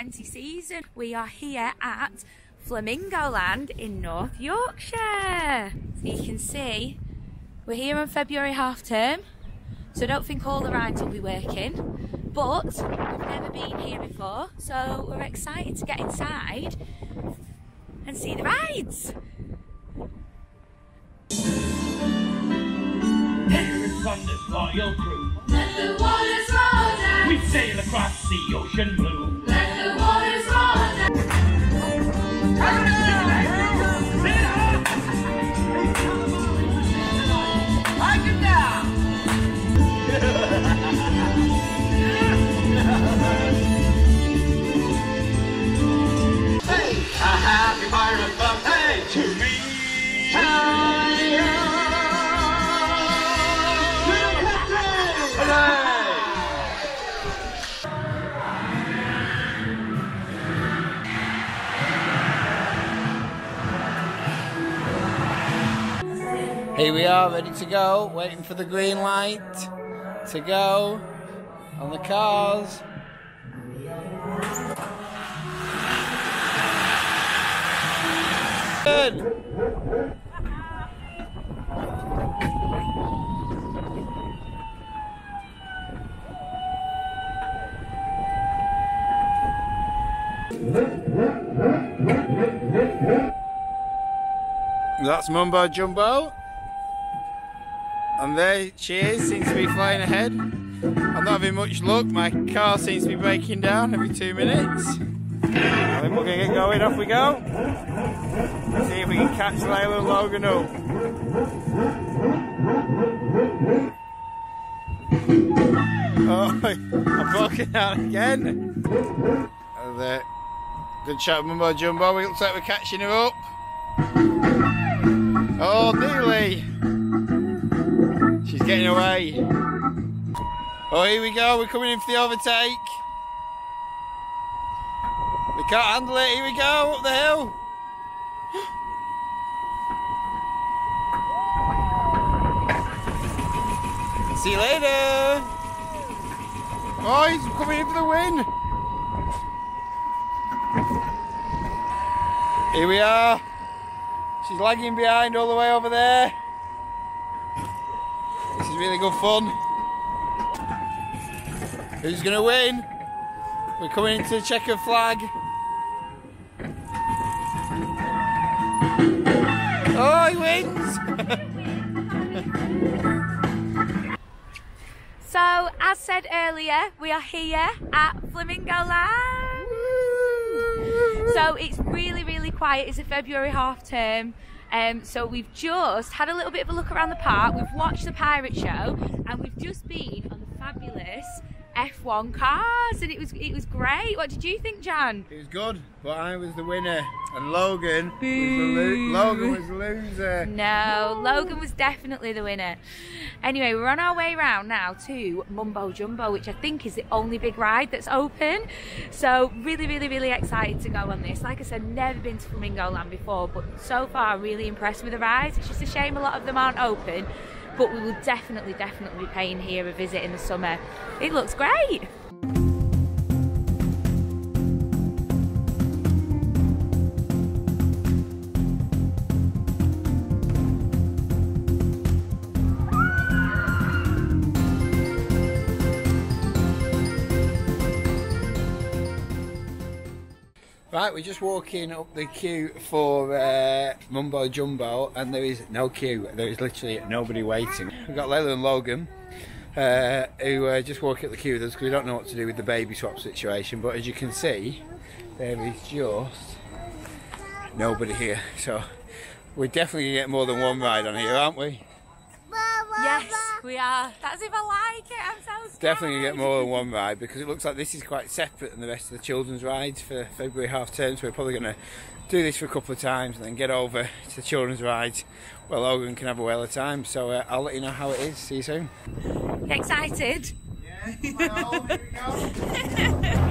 2020 season. We are here at Flamingo Land in North Yorkshire. So you can see we're here on February half term, so I don't think all the rides will be working, but we've never been here before, so we're excited to get inside and see the rides. Thunders royal crew, let the waters roll down. We sail across the ocean blue, let the waters roll down. Hey, a happy pirate birthday to me. Here we are, ready to go, waiting for the green light to go on the cars. Good. That's Mumbo Jumbo. And there she is, seems to be flying ahead. I'm not having much luck, my car seems to be breaking down every 2 minutes. I think we're going to get going, off we go. Let's see if we can catch Layla and Logan up. Oh, I'm broken out again. And there. Good shot, Mumbo Jumbo, we look like we're catching her up. Oh, nearly. She's getting away. Oh, here we go. We're coming in for the overtake. We can't handle it. Here we go. Up the hill. See you later. Oh, he's coming in for the win. Here we are. She's lagging behind all the way over there. This is really good fun. Who's going to win? We're coming into the checkered flag. Oh, he wins! So, as said earlier, we are here at Flamingo Land. Woo! So it's really, really quiet. It's a February half term. So we've just had a little bit of a look around the park, we've watched the pirate show, and we've just been on the fabulous F1 cars, and it was great. What did you think, Jan? It was good, but I was the winner, and Logan was the loser. No, Logan was definitely the winner. Anyway, we're on our way round now to Mumbo Jumbo, which I think is the only big ride that's open. So really, really, really excited to go on this. Like I said, never been to Flamingo Land before, but so far I'm really impressed with the rides. It's just a shame a lot of them aren't open. But we will definitely, definitely be paying here a visit in the summer. It looks great. Right, we're just walking up the queue for Mumbo Jumbo, and there is no queue. There is literally nobody waiting. We've got Layla and Logan, who just walk up the queue with us because we don't know what to do with the baby swap situation. But as you can see, there is just nobody here. So we're definitely going to get more than one ride on here, aren't we? Yes, we are. That's if I like it, I'm so scared. Definitely going to get more than one ride because it looks like this is quite separate than the rest of the children's rides for February half term, so we're probably going to do this for a couple of times and then get over to the children's rides. Well, Logan can have a whale of time, so I'll let you know how it is. See you soon. Excited? Yeah, well, here we go.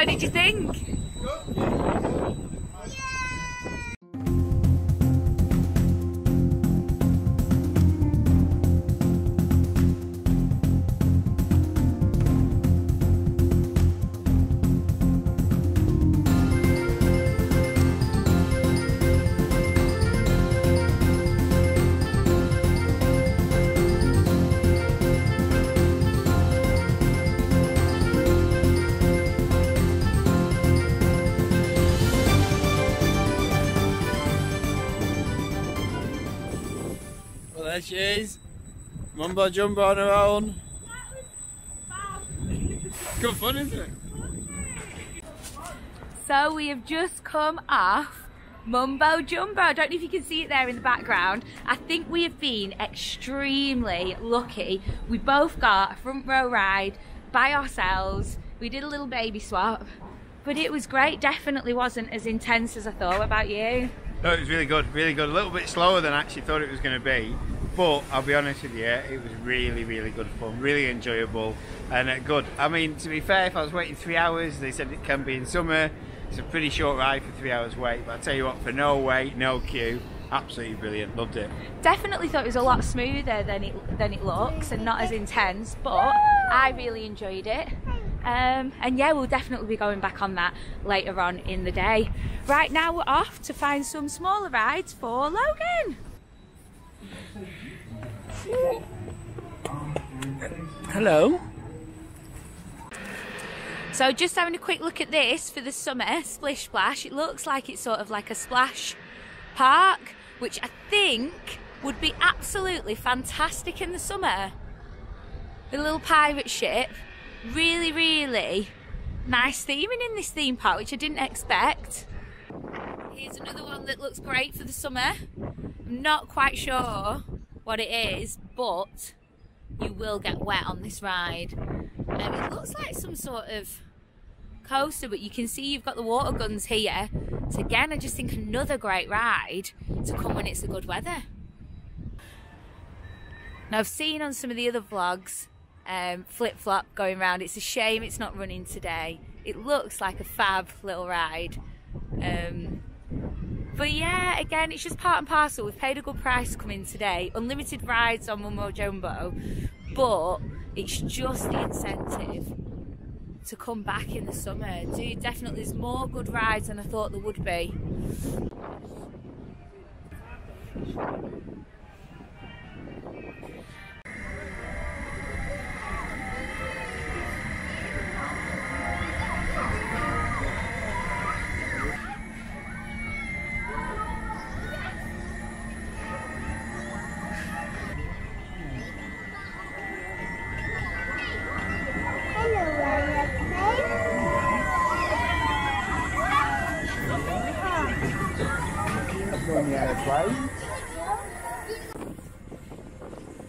What did you think? There she is, Mumbo Jumbo on her own. That was fun. Good fun, isn't it? So we have just come off Mumbo Jumbo. I don't know if you can see it there in the background. I think we have been extremely lucky. We both got a front row ride by ourselves. We did a little baby swap, but it was great. Definitely wasn't as intense as I thought. What about you? No, it was really good, really good. A little bit slower than I actually thought it was going to be. But I'll be honest with you, it was really, really good fun, really enjoyable and good. I mean, to be fair, if I was waiting 3 hours, they said it can be in summer. It's a pretty short ride for 3 hours wait, but I'll tell you what, for no wait, no queue, absolutely brilliant, loved it. Definitely thought it was a lot smoother than it looks and not as intense, but I really enjoyed it. And yeah, we'll definitely be going back on that later on in the day. Right now we're off to find some smaller rides for Logan. Hello. So just having a quick look at this for the summer Splish Splash. It looks like it's sort of like a splash park, which I think would be absolutely fantastic in the summer. The little pirate ship, really, really nice theming in this theme park, which I didn't expect. Here's another one that looks great for the summer. I'm not quite sure what it is, but you will get wet on this ride. It looks like some sort of coaster, but you can see you've got the water guns here. So again, I just think another great ride to come when it's the good weather. Now I've seen on some of the other vlogs flip-flop going round. It's a shame it's not running today. It looks like a fab little ride. But yeah, again, it's just part and parcel. We've paid a good price coming today. Unlimited rides on Mumbo Jumbo, but it's just the incentive to come back in the summer. Dude, definitely there's more good rides than I thought there would be.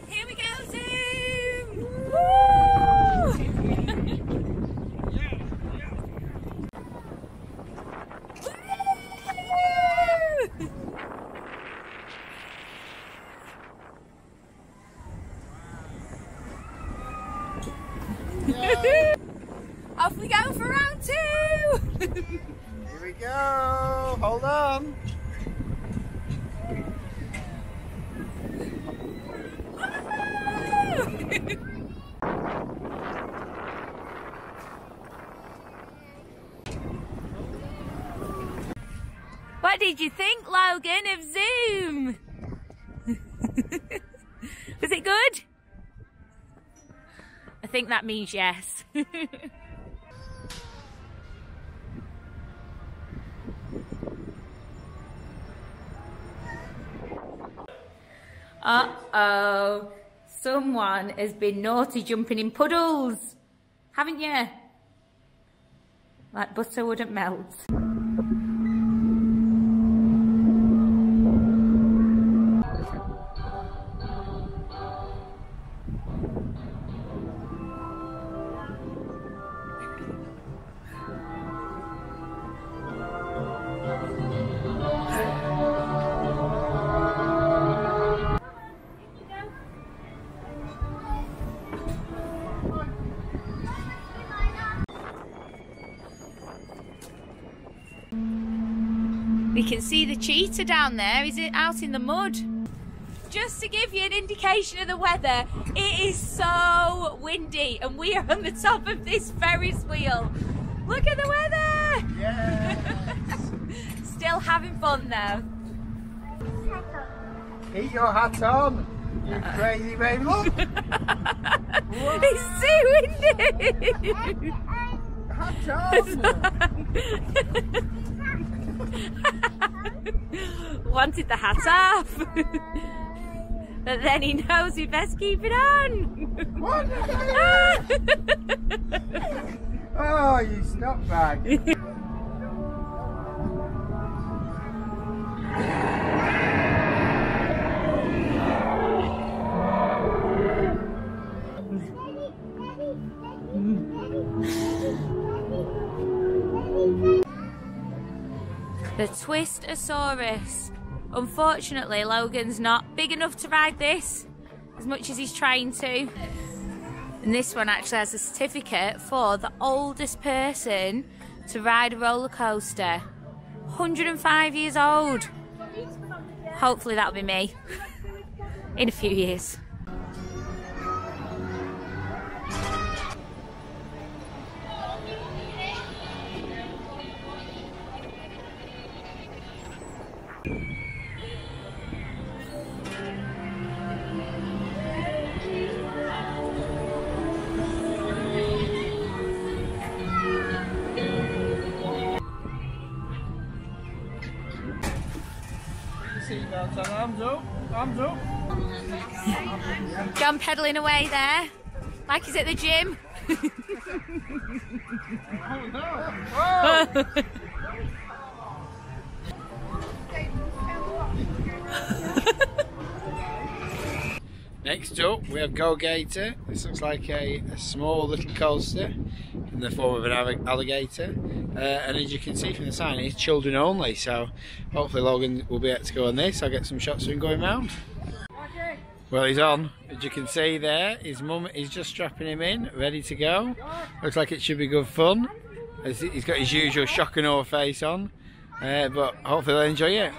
Here we go, Zoom! Woo! Woo! Off we go for round two! Here we go! Hold on! What did you think, Logan, of Zoom? Was it good? I think that means yes. Uh-oh. Someone has been naughty jumping in puddles, haven't you? Like butter wouldn't melt. We can see the cheetah down there. Is it out in the mud? Just to give you an indication of the weather, it is so windy and we are on the top of this Ferris wheel. Look at the weather! Yes. Still having fun though. Keep your hat on, you crazy baby. It's too windy! Hat on! Wanted the hat off! But then he knows we best keep it on! What? Oh, you snotbag! The Twisterosaurus. Unfortunately, Logan's not big enough to ride this as much as he's trying to. And this one actually has a certificate for the oldest person to ride a roller coaster. 105 years old. Hopefully that'll be me in a few years. John pedalling away there, like he's at the gym. Oh, no. Whoa. Next up we have Go Gator. This looks like a small little coaster in the form of an alligator, and as you can see from the sign, it's children only, so hopefully Logan will be able to go on this. I'll get some shots of him going round. Well, he's on. As you can see there, his mum is just strapping him in, ready to go. Looks like it should be good fun. He's got his usual shock and awe face on, but hopefully they'll enjoy it.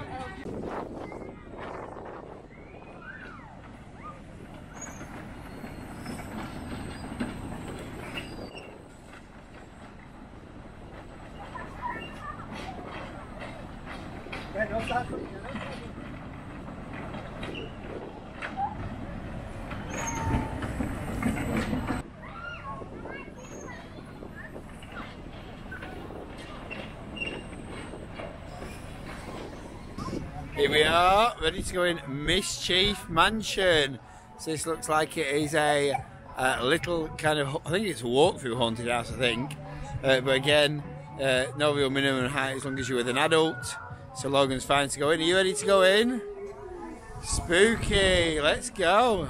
Here we are, ready to go in Mischief Mansion. So this looks like it is a little kind of, I think it's a walk-through haunted house, I think. But again, no real minimum height as long as you're with an adult. So Logan's fine to go in. Are you ready to go in? Spooky, let's go.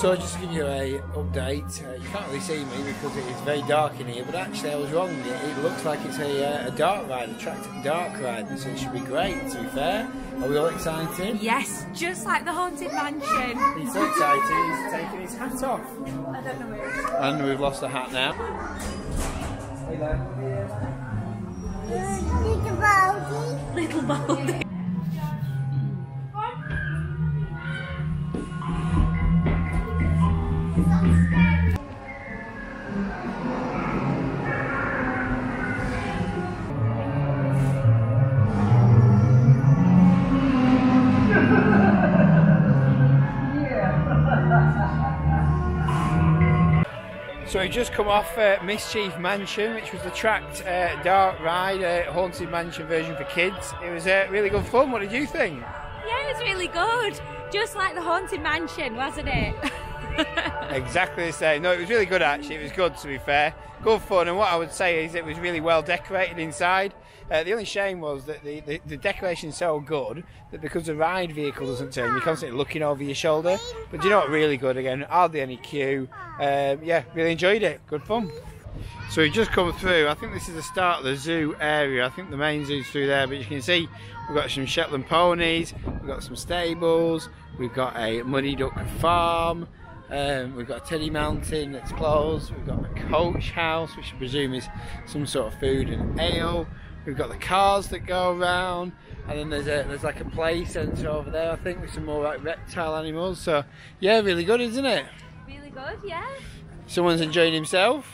So just to give you an update, you can't really see me because it's very dark in here, but actually I was wrong, it looks like it's a dark ride, a tracked dark ride, so it should be great, to be fair. Are we all excited? Yes, just like the Haunted Mansion. He's so excited, he's taking his hat off. I don't know where it is. And we've lost the hat now. Hey there. Little Baldy. Little Baldy. So we just come off Mischief Mansion, which was the tracked dark ride, Haunted Mansion version for kids. It was really good fun. What did you think? Yeah, it was really good. Just like the Haunted Mansion, wasn't it? Exactly the same. No, it was really good actually. It was good, to be fair. Good fun, and what I would say is it was really well decorated inside. The only shame was that the decoration's so good that because the ride vehicle doesn't turn, you're constantly looking over your shoulder. But you know what, really good again, hardly any queue. Yeah, really enjoyed it. Good fun. So we've just come through, I think this is the start of the zoo area. I think the main zoo's through there, but you can see we've got some Shetland ponies, we've got some stables, we've got a Muddy Duck farm. We've got a Teddy Mountain that's closed, we've got a coach house, which I presume is some sort of food and ale, We've got the cars that go around, and then there's like a play centre over there, I think, with some more like reptile animals. So yeah, really good, isn't it? Really good, yeah. Someone's enjoying himself.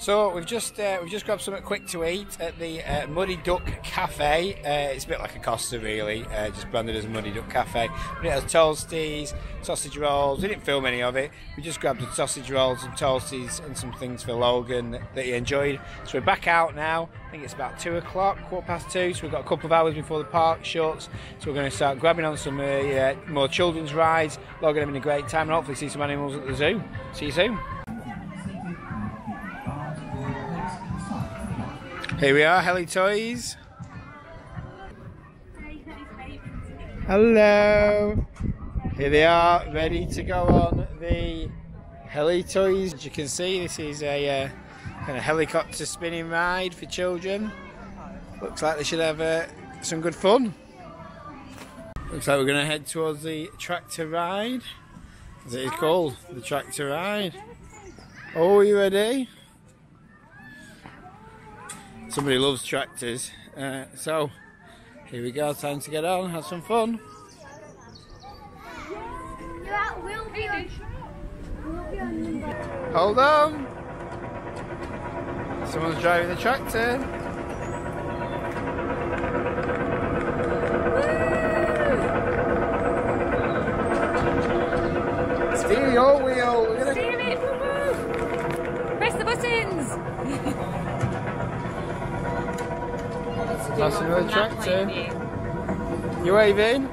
So we've just grabbed something quick to eat at the Muddy Duck Cafe. It's a bit like a Costa really, just branded as Muddy Duck Cafe. But it has toasties, sausage rolls. We didn't film any of it. We just grabbed the sausage rolls, some toasties, and some things for Logan that he enjoyed. So we're back out now. I think it's about 2 o'clock, 2:15. So we've got a couple of hours before the park shuts. So we're going to start grabbing on some more children's rides. Logan having a great time, and hopefully see some animals at the zoo. See you soon. Here we are, Heli Toys. Hello. Here they are, ready to go on the Heli Toys. As you can see, this is a kind of helicopter spinning ride for children. Looks like they should have some good fun. Looks like we're going to head towards the tractor ride. As it is called, the tractor ride. Oh, are you ready? Somebody loves tractors, so here we go, time to get on, have some fun. Hold on! Someone's driving the tractor. Woo! Steer your wheel! We're gonna... Steer it! Woo-woo! Press the buttons! That's another tractor. You waving?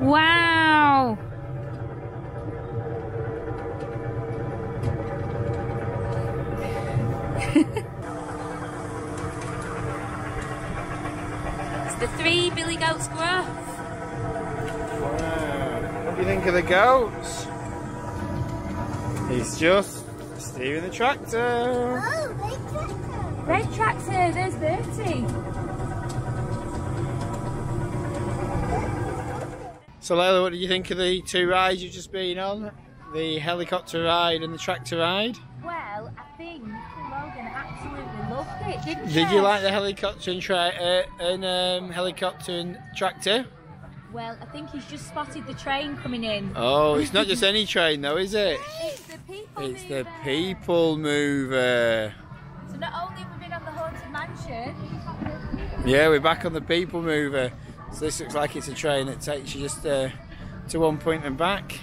Wow! It's the three Billy Goats gruff. Wow. What do you think of the goats? He's just steering the tractor. Oh, big tractor. Red tractor, there's 30. So Layla, what do you think of the two rides you've just been on? The helicopter ride and the tractor ride? Well, I think Logan absolutely loved it, didn't he? Did you like the helicopter and, helicopter and tractor? Well, I think he's just spotted the train coming in. Oh, it's not just any train though, is it? It's the People Mover. It's the People Mover. So not only have we been on the Haunted Mansion. Yeah, we're back on the People Mover. So this looks like it's a train that takes you just to one point and back.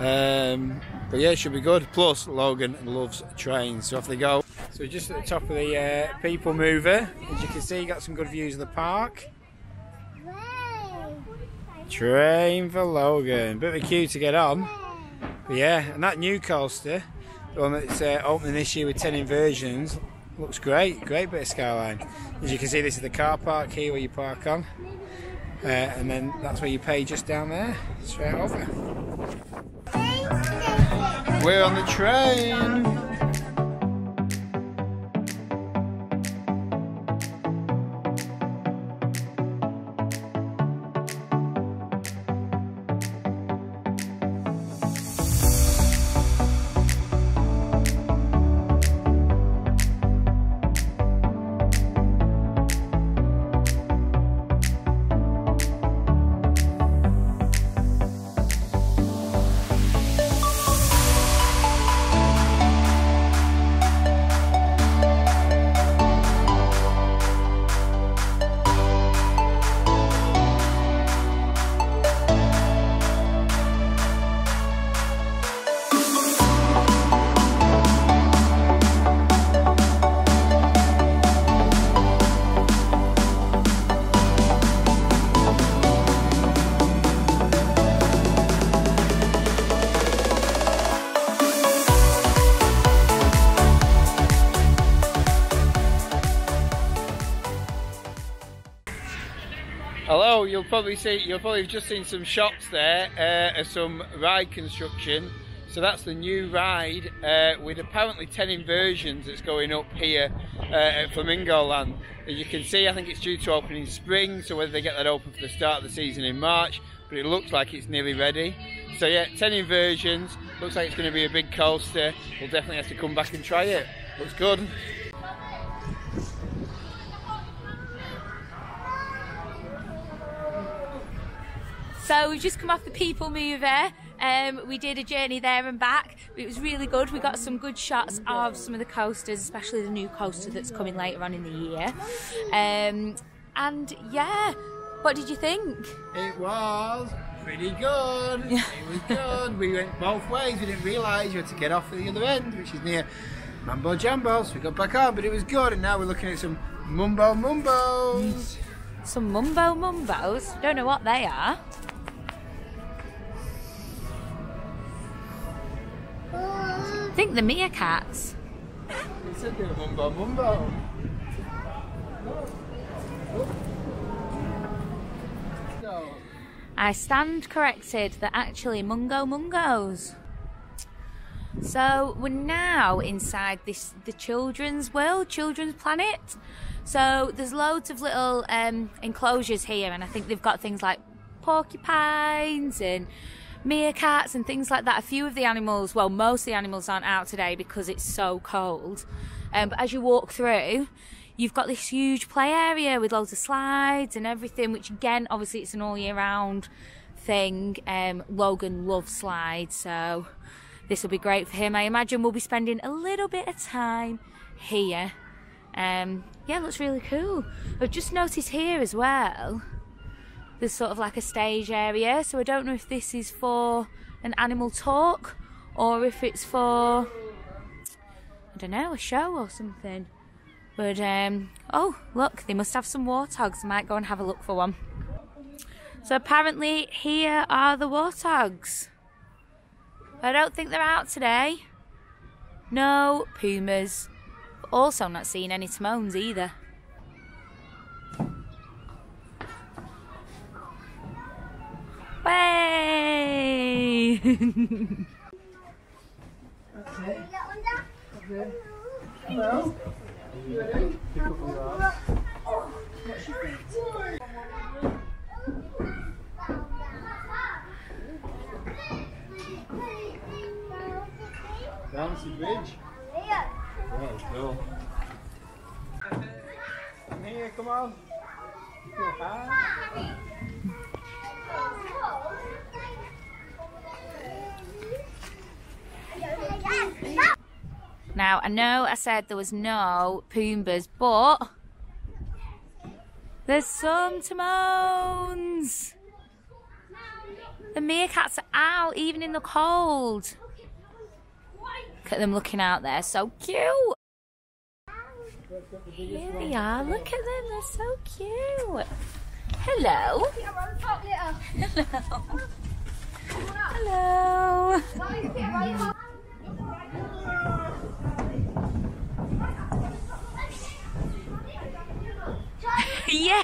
But yeah, it should be good. Plus, Logan loves trains, so off they go. So we're just at the top of the People Mover. As you can see, got some good views of the park. Train for Logan. Bit of a queue to get on. But yeah, and that new coaster, the one that's opening this year with 10 inversions, looks great, great bit of skyline. As you can see, this is the car park here where you park on, and then that's where you pay just down there, straight over. We're on the train! Hello, you'll probably have just seen some shops there of some ride construction. So that's the new ride with apparently 10 inversions that's going up here at Flamingo Land. As you can see, I think it's due to open in spring, so whether they get that open for the start of the season in March but it looks like it's nearly ready. So yeah, 10 inversions, looks like it's going to be a big coaster. We'll definitely have to come back and try it. Looks good. So we've just come off the People Mover. We did a journey there and back. It was really good. We got some good shots of some of the coasters, especially the new coaster that's coming later on in the year. And yeah, what did you think? It was pretty good. It was good. We went both ways. We didn't realise you had to get off at the other end, which is near Mumbo Jumbo. So we got back on, but it was good. And now we're looking at some Mumbo Mungos. Some Mumbo Mungos? Don't know what they are. I think the meerkats. It said they were Mumbo Mungos. I stand corrected, they're actually Mungo Mungos. So we're now inside the children's world, children's planet. So there's loads of little enclosures here, and I think they've got things like porcupines and meerkats and things like that. A few of the animals, well, most of the animals aren't out today because it's so cold. But as you walk through, you've got this huge play area with loads of slides and everything, which again, obviously it's an all year round thing. Logan loves slides, so this will be great for him. I imagine we'll be spending a little bit of time here. Yeah, looks really cool. I've just noticed here as well, there's sort of like a stage area, so I don't know if this is for an animal talk or if it's for, I don't know, a show or something. But, oh, look, they must have some warthogs. I might go and have a look for one. So apparently here are the warthogs. I don't think they're out today. No pumas. Also not seeing any timones either. Way! Okay. Okay. Hello. You ready? Pick up your arm. Oh, what's your feet? Balance the bridge. Oh, cool. Come here, come on. Hi. Now, I know I said there was no Pumbas, but there's some Timones. The meerkats are out, even in the cold. Look at them looking out there, so cute. Here they are, look at them, they're so cute. Hello. Hello. Hello. Hello. Yay!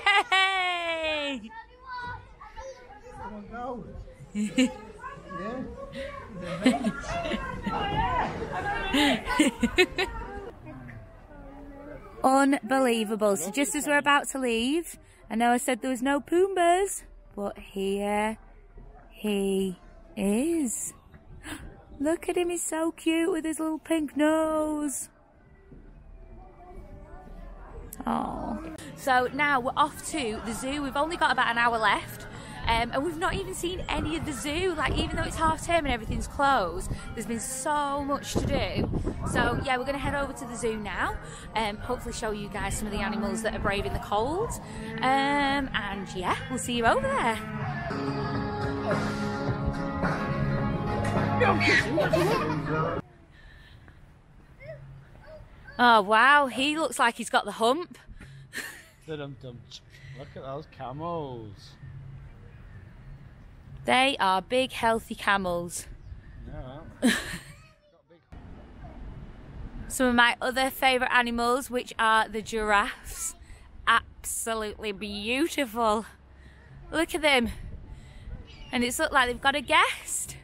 Unbelievable. So just as we're about to leave, I know I said there was no Pumbas, but here he is. Look at him, he's so cute with his little pink nose. Oh. So now we're off to the zoo. We've only got about an hour left, and we've not even seen any of the zoo. Like, even though it's half term and everything's closed, there's been so much to do. So yeah, we're going to head over to the zoo now, and hopefully show you guys some of the animals that are braving the cold. And yeah, we'll see you over there. Oh wow, he looks like he's got the hump. Look at those camels. They are big, healthy camels. Yeah. Some of my other favourite animals, which are the giraffes. Absolutely beautiful. Look at them. And it's looked like they've got a guest.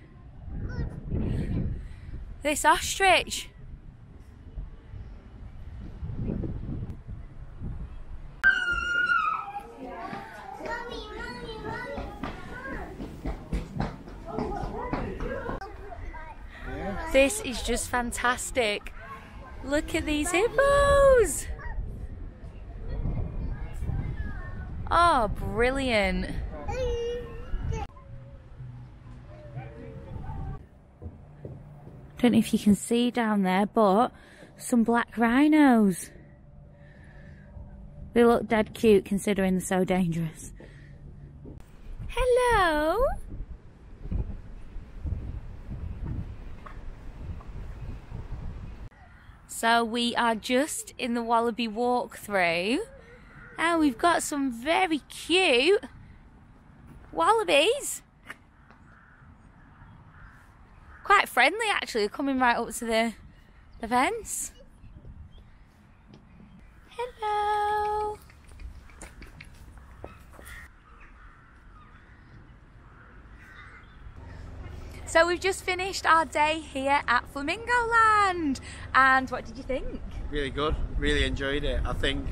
This ostrich. This is just fantastic. Look at these hippos. Oh, brilliant. Don't know if you can see down there, but some black rhinos. They look dead cute considering they're so dangerous. Hello. So we are just in the wallaby walkthrough and we've got some very cute wallabies. Quite friendly actually, coming right up to the fence. Hello. So we've just finished our day here at Flamingo Land, and what did you think? Really good, really enjoyed it. I think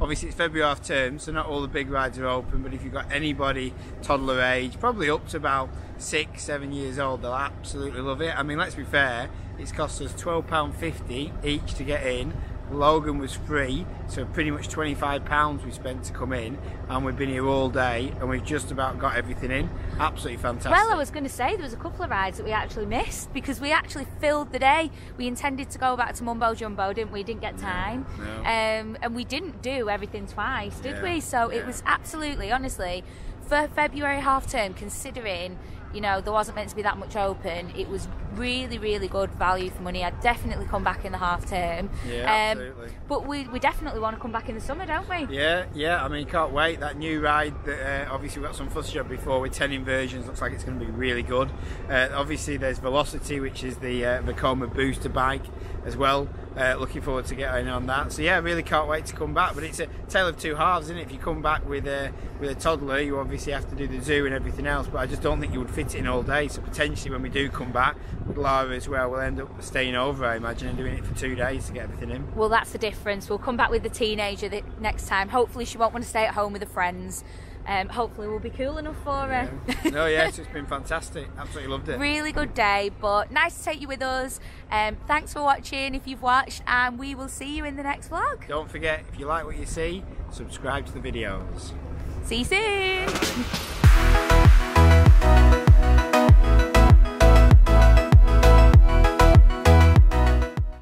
obviously it's February half term, so not all the big rides are open, but if you've got anybody toddler age, probably up to about 6, 7 years old, they'll absolutely love it. I mean, let's be fair, it's cost us £12.50 each to get in. Logan was free, so pretty much £25 we spent to come in, and we've been here all day and we've just about got everything in. Absolutely fantastic. Well, I was going to say there was a couple of rides that we actually missed because we actually filled the day. We intended to go back to Mumbo Jumbo, didn't we? Didn't get time. No. And we didn't do everything twice, did we? So it was absolutely, honestly, for February half term, considering, you know, there wasn't meant to be that much open, it was really, really good value for money. I'd definitely come back in the half term. Yeah, absolutely. But we definitely want to come back in the summer, don't we? Yeah, yeah, I mean, can't wait. That new ride that obviously we got some footage of before with 10 inversions, looks like it's going to be really good. Obviously there's Velocity, which is the Vekoma booster bike as well. Looking forward to getting on that. So yeah, really can't wait to come back, but it's a tale of two halves, isn't it? If you come back with a toddler, you obviously have to do the zoo and everything else, but I just don't think you would fit it in all day. So potentially when we do come back with Lara as well, we'll end up staying over, I imagine, and doing it for 2 days to get everything in. Well, that's the difference. We'll come back with the teenager the next time. Hopefully she won't want to stay at home with her friends. Hopefully we'll be cool enough for her. Yeah. No, yes, it's been fantastic. Absolutely loved it. Really good day, but nice to take you with us. Thanks for watching if you've watched, and we will see you in the next vlog. Don't forget, if you like what you see, subscribe to the videos. See you soon.